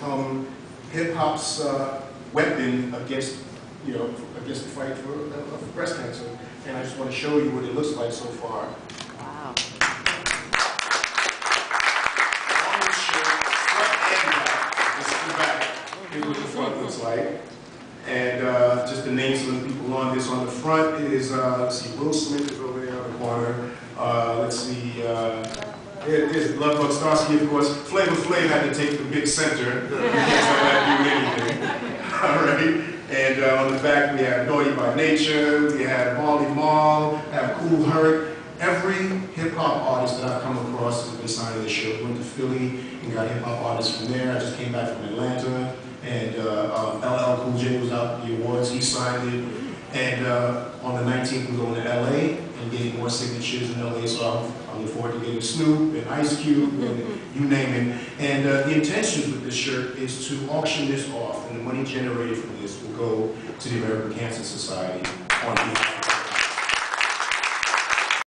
become hip-hop's weapon against, you know, against the fight for breast cancer. And I just want to show you what it looks like so far. Wow. Here's what the front looks like. And just to name some of the people on this. On the front is, let's see, Will Smith is over there on the corner. Let's see, there's Bloodbug Starsky, of course. Flavor Flame had to take the big center. All right. And on the back, we have Naughty by Nature. We have Molly Maul. We have Cool Hurt. Every hip-hop artist that I've come across has been signed to the show. Went to Philly and got hip-hop artists from there. I just came back from Atlanta. And LL Cool J was out at the awards. He signed it. And on the 19th, we're going to LA and getting more signatures in LA. So I look forward to getting Snoop and Ice Cube and you name it. And the intention with this shirt is to auction this off, and the money generated from this will go to the American Cancer Society on